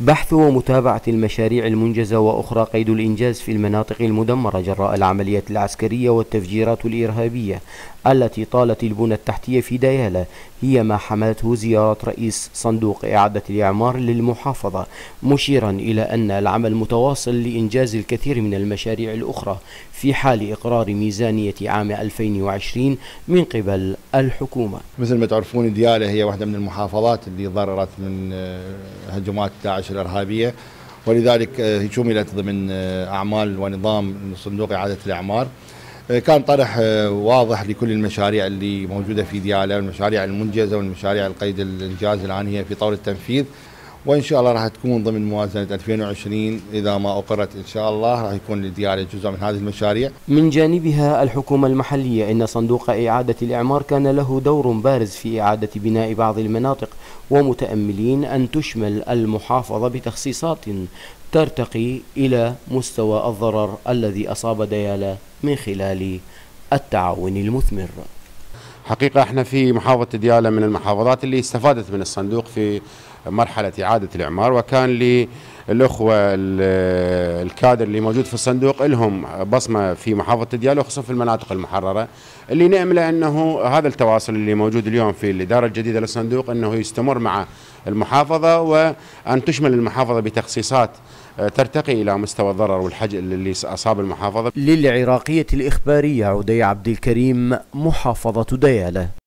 بحث ومتابعة المشاريع المنجزة وأخرى قيد الإنجاز في المناطق المدمرة جراء العمليات العسكرية والتفجيرات الإرهابية التي طالت البنى التحتية في ديالى هي ما حملته زيارة رئيس صندوق إعادة الإعمار للمحافظة، مشيرا إلى أن العمل متواصل لإنجاز الكثير من المشاريع الأخرى في حال إقرار ميزانية عام 2020 من قبل الحكومة. مثل ما تعرفون ديالى هي واحدة من المحافظات اللي ضررت من هجمات داعش الإرهابية، ولذلك شملت ضمن أعمال ونظام صندوق إعادة الإعمار. كان طرح واضح لكل المشاريع اللي موجودة في ديالى والمشاريع المنجزة والمشاريع القيد الإنجاز الآن هي في طور التنفيذ، وإن شاء الله راح تكون ضمن موازنة 2020 إذا ما أقرت إن شاء الله راح يكون لديالى جزء من هذه المشاريع. من جانبها الحكومة المحلية إن صندوق إعادة الإعمار كان له دور بارز في إعادة بناء بعض المناطق، ومتأملين أن تشمل المحافظة بتخصيصات ترتقي إلى مستوى الضرر الذي أصاب ديالى من خلال التعاون المثمر. حقيقة احنا في محافظة ديالى من المحافظات اللي استفادت من الصندوق في مرحلة إعادة الإعمار، وكان للأخوة الكادر اللي موجود في الصندوق لهم بصمة في محافظة ديالى وخصوصا في المناطق المحررة، اللي نأمله أنه هذا التواصل اللي موجود اليوم في الإدارة الجديدة للصندوق أنه يستمر مع المحافظة، وأن تشمل المحافظة بتخصيصات ترتقي إلى مستوى الضرر والحجم اللي أصاب المحافظة. للعراقية الإخبارية عدي عبد الكريم، محافظة ديالى.